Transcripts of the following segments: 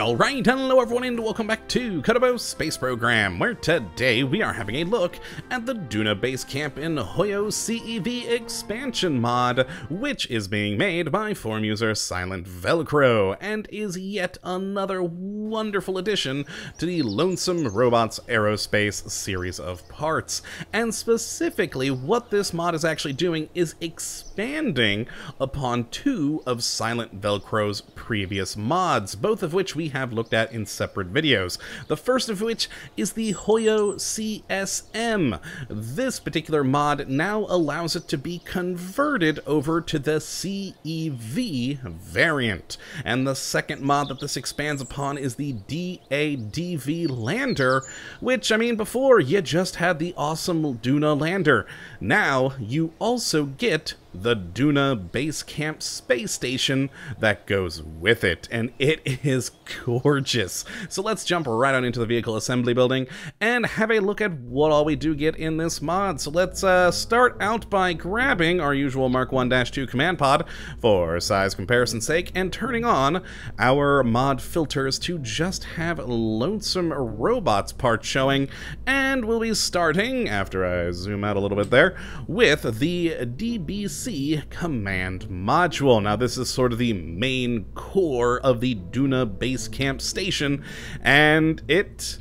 Alright, hello everyone and welcome back to Kottabos Space Program, where today we are having a look at the Duna Base Camp in Hoyo CEV Expansion mod, which is being made by forum user Silent Velcro, and is yet another wonderful addition to the Lonesome Robots Aerospace series of parts. And specifically, what this mod is actually doing is expanding upon two of Silent Velcro's previous mods, both of which we have looked at in separate videos. The first of which is the Hoyo CSM. This particular mod now allows it to be converted over to the CEV variant. And the second mod that this expands upon is the DADV Lander, which, I mean, before you just had the awesome Duna Lander. Now you also get the Duna Base Camp space station that goes with it, and it is gorgeous. So let's jump right on into the vehicle assembly building and have a look at what all we do get in this mod. So let's start out by grabbing our usual Mark 1-2 command pod for size comparison's sake and turning on our mod filters to just have Lonesome Robots part showing, and we'll be starting, after I zoom out a little bit there, with the DBC C command module. Now this is sort of the main core of the Duna Base Camp station, and it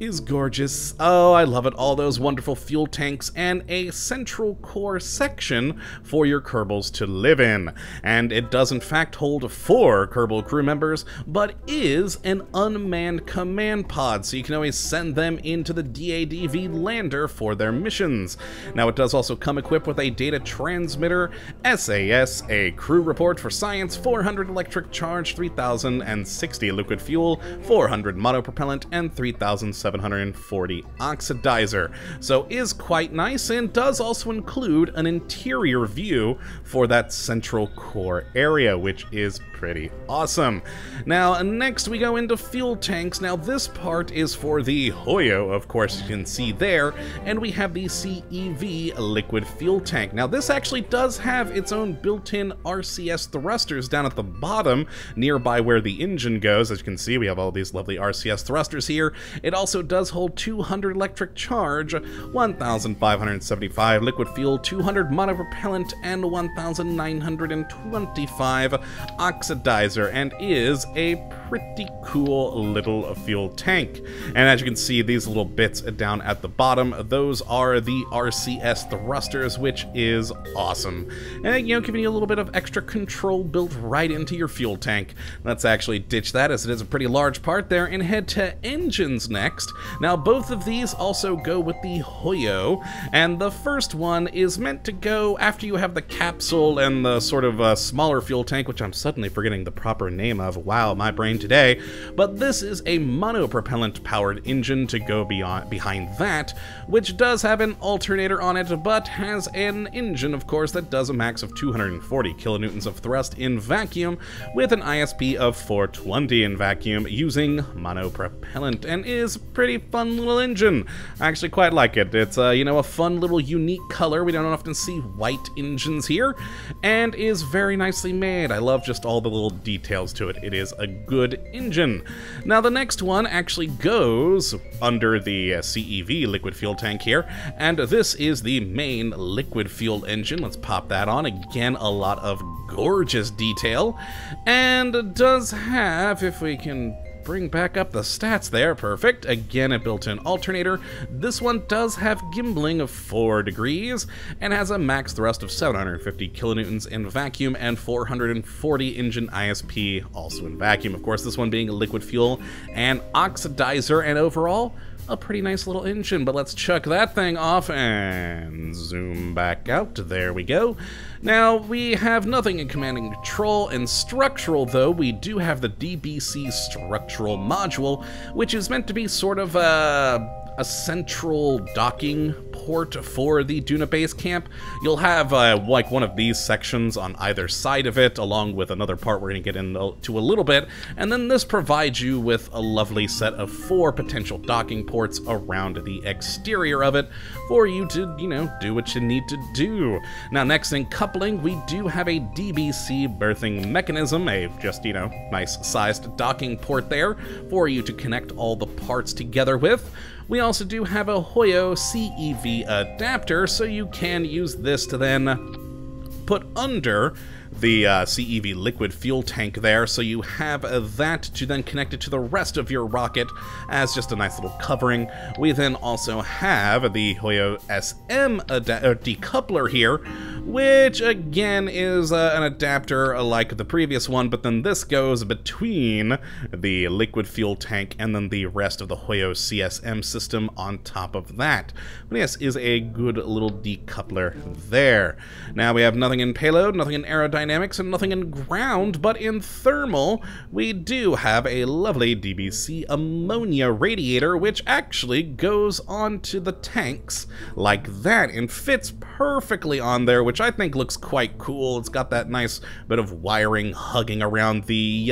is gorgeous. Oh, I love it. All those wonderful fuel tanks and a central core section for your Kerbals to live in. And it does in fact hold 4 Kerbal crew members, but is an unmanned command pod, so you can always send them into the DADV Lander for their missions. Now it does also come equipped with a data transmitter, SAS, a crew report for science, 400 electric charge, 3,060 liquid fuel, 400 monopropellant, and 3,740 oxidizer. So is quite nice, and does also include an interior view for that central core area, which is pretty awesome. Now next we go into fuel tanks. Now this part is for the Hoyo, of course, you can see there, and we have the CEV liquid fuel tank. Now this actually does have its own built-in RCS thrusters down at the bottom nearby where the engine goes. As you can see, we have all these lovely RCS thrusters here. It also does hold 200 electric charge, 1,575 liquid fuel, 200 monopropellant, and 1,925 oxidizer, and is a pretty cool little fuel tank. And as you can see, these little bits down at the bottom, those are the RCS thrusters, which is awesome. And, you know, giving you a little bit of extra control built right into your fuel tank. Let's actually ditch that, as it is a pretty large part there, and head to engines next. Now both of these also go with the Hoyo, and the first one is meant to go after you have the capsule and the sort of smaller fuel tank, which I'm suddenly forgetting the proper name of. Wow, my brain today. But this is a monopropellant powered engine to go behind that, which does have an alternator on it, but has an engine, of course, that does a max of 240 kilonewtons of thrust in vacuum, with an ISP of 420 in vacuum using monopropellant, and is a pretty fun little engine. I actually quite like it. It's you know, a fun little unique color. We don't often see white engines here, and is very nicely made. I love just all the little details to it. It is a good engine. Now the next one actually goes under the CEV liquid fuel tank here, and this is the main liquid fuel engine. Let's pop that on. Again, a lot of gorgeous detail, and does have, if we can bring back up the stats there, perfect. Again, a built-in alternator. This one does have gimbling of 4 degrees, and has a max thrust of 750 kilonewtons in vacuum, and 440 engine ISP, also in vacuum. Of course, this one being a liquid fuel and oxidizer, and overall, a pretty nice little engine. But let's chuck that thing off and zoom back out. There we go. Now we have nothing in command and control and structural, though we do have the DBC structural module, which is meant to be sort of a central docking port for the Duna Base Camp. You'll have like one of these sections on either side of it, along with another part we're going to get into a little bit, and then this provides you with a lovely set of 4 potential docking ports around the exterior of it for you to, you know, do what you need to do. Now, next in coupling, we do have a DBC berthing mechanism, a just, you know, nice sized docking port there for you to connect all the parts together with. We also do have a Hoyo CEV adapter, so you can use this to then put under the CEV liquid fuel tank there, so you have that to then connect it to the rest of your rocket as just a nice little covering. We then also have the Hoyo SM decoupler here, which again is an adapter like the previous one, but then this goes between the liquid fuel tank and then the rest of the Hoyo CSM system on top of that. But yes, is a good little decoupler there. Now we have nothing in payload, nothing in aerodynamics, and nothing in ground, but in thermal we do have a lovely DBC ammonia radiator, which actually goes onto the tanks like that and fits perfectly on there, which I think looks quite cool. It's got that nice bit of wiring hugging around the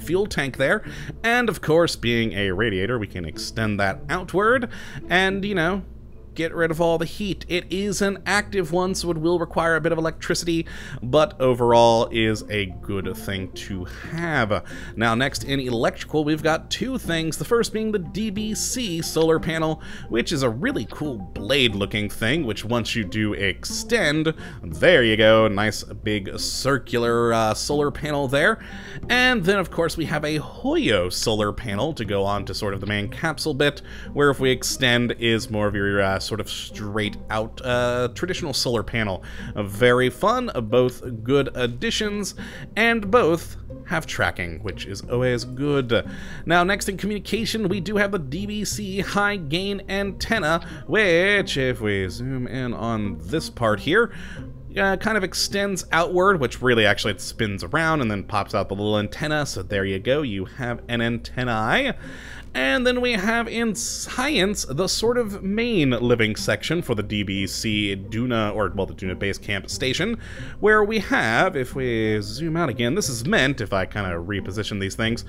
fuel tank there, and of course, being a radiator, we can extend that outward and, you know, get rid of all the heat. It is an active one, so it will require a bit of electricity, but overall is a good thing to have. Now, next in electrical, we've got 2 things. The first being the DBC solar panel, which is a really cool blade looking thing, which once you do extend, there you go, nice big circular solar panel there. And then of course we have a Hoyo solar panel to go on to sort of the main capsule bit, where if we extend is more of your sort of straight out traditional solar panel. Very fun, both good additions, and both have tracking, which is always good. Now, next in communication, we do have the DBC high gain antenna, which if we zoom in on this part here, kind of extends outward, which really actually it spins around and then pops out the little antenna. So there you go, you have an antennae. And then we have in science the sort of main living section for the DBC Duna, or well, the Duna Base Camp station, where we have, if we zoom out again, this is meant, if I kind of reposition these things,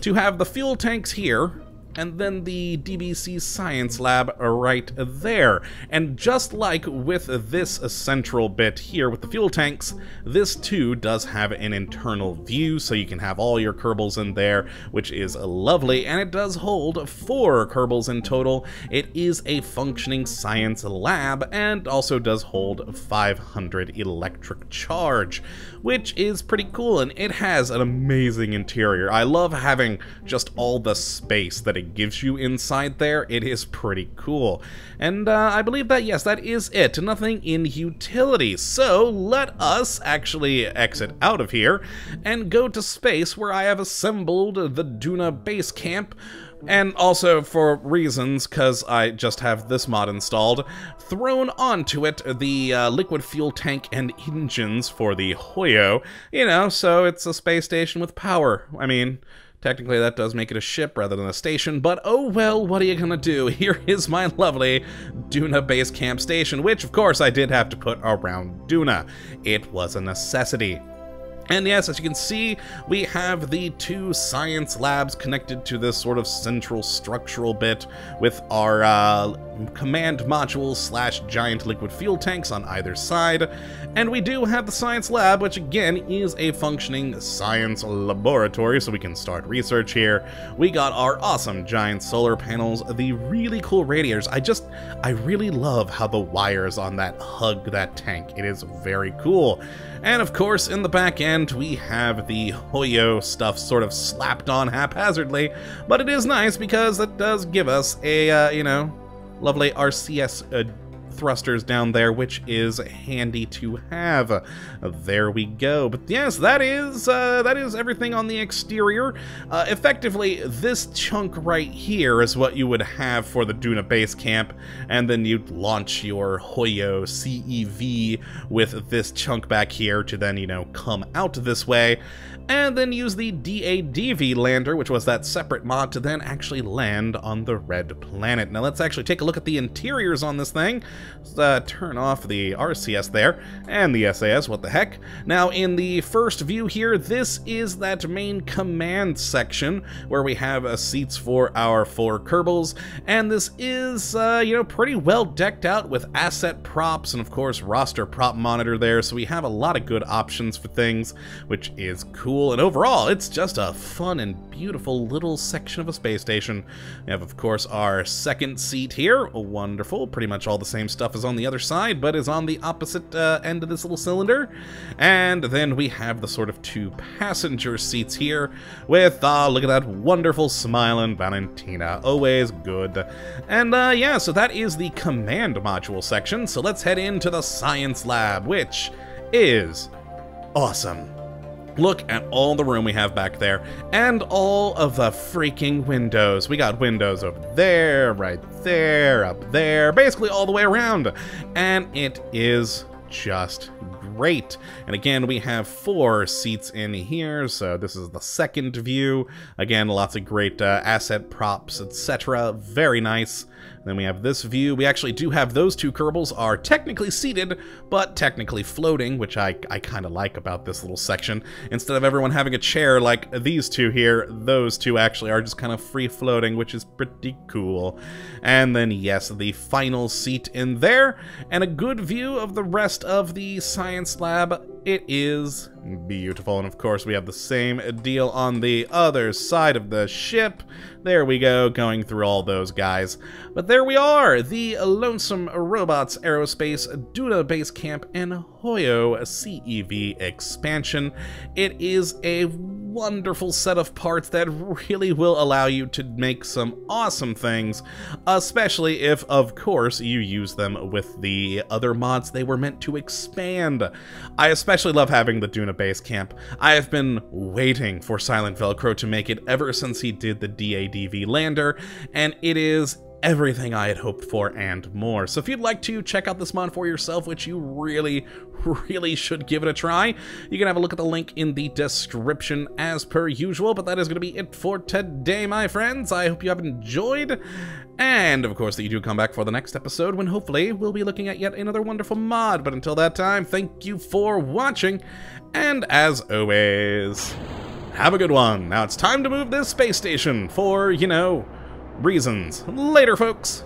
to have the fuel tanks here, and then the DBC Science Lab right there. And just like with this central bit here with the fuel tanks, this too does have an internal view, so you can have all your Kerbals in there, which is lovely, and it does hold 4 Kerbals in total. It is a functioning science lab, and also does hold 500 electric charge, which is pretty cool, and it has an amazing interior. I love having just all the space that it gives you inside there. It is pretty cool. And I believe that, yes, that is it. Nothing in utilities. So let us actually exit out of here and go to space, where I have assembled the Duna Base Camp. And also, for reasons, because I just have this mod installed, thrown onto it the liquid fuel tank and engines for the Hoyo. You know, so it's a space station with power. I mean, technically, that does make it a ship rather than a station, but oh well, what are you gonna do? Here is my lovely Duna Base Camp station, which of course I did have to put around Duna. It was a necessity. And yes, as you can see, we have the 2 science labs connected to this sort of central structural bit with our command module / giant liquid fuel tanks on either side. And we do have the science lab, which again is a functioning science laboratory, so we can start research here. We got our awesome giant solar panels, the really cool radiators. I really love how the wires on that hug that tank. It is very cool. And of course, in the back end, we have the Hoyo stuff sort of slapped on haphazardly, but it is nice because it does give us a, you know, lovely RCS thrusters down there, which is handy to have. There we go. But yes, that is everything on the exterior. Effectively, this chunk right here is what you would have for the Duna Base Camp, and then you'd launch your Hoyo CEV with this chunk back here to then, you know, come out this way. and then use the DADV Lander, which was that separate mod, to then actually land on the red planet. Now let's actually take a look at the interiors on this thing. Let's turn off the RCS there, and the SAS, what the heck. Now in the first view here, this is that main command section where we have seats for our four Kerbals, and this is, you know, pretty well decked out with asset props and of course roster prop monitor there, so we have a lot of good options for things, which is cool. And overall, it's just a fun and beautiful little section of a space station. We have, of course, our second seat here. Wonderful. Pretty much all the same stuff is on the other side, but is on the opposite end of this little cylinder. And then we have the sort of two passenger seats here with, look at that wonderful smiling Valentina. Always good. And yeah, so that is the command module section. So let's head into the science lab, which is awesome. Look at all the room we have back there, and all of the freaking windows. We got windows over there, right there, up there, basically all the way around. And it is just great. And again, we have four seats in here, so this is the second view. Again, lots of great asset props, etc. Very nice. Then we have this view. We actually do have those two Kerbals are technically seated, but technically floating, which I kind of like about this little section. Instead of everyone having a chair like these two here, those two actually are just kind of free floating, which is pretty cool. And then, yes, the final seat in there, and a good view of the rest of the science lab. It is beautiful, and of course we have the same deal on the other side of the ship. There we go, going through all those guys. But there we are, the Lonesome Robots Aerospace, Duna Base Camp, and Hoyo CEV Expansion. It is a wonderful set of parts that really will allow you to make some awesome things, especially if, of course, you use them with the other mods they were meant to expand. I especially love having the Duna Base Camp. I have been waiting for Silent Velcro to make it ever since he did the DADV Lander, and it is everything I had hoped for and more. So if you'd like to check out this mod for yourself, which you really should give it a try, you can have a look at the link in the description as per usual. But that is going to be it for today, my friends. I hope you have enjoyed, and of course that you do come back for the next episode, when hopefully we'll be looking at yet another wonderful mod. But until that time, thank you for watching, and as always, have a good one. Now it's time to move this space station for, you know, reasons. Later, folks.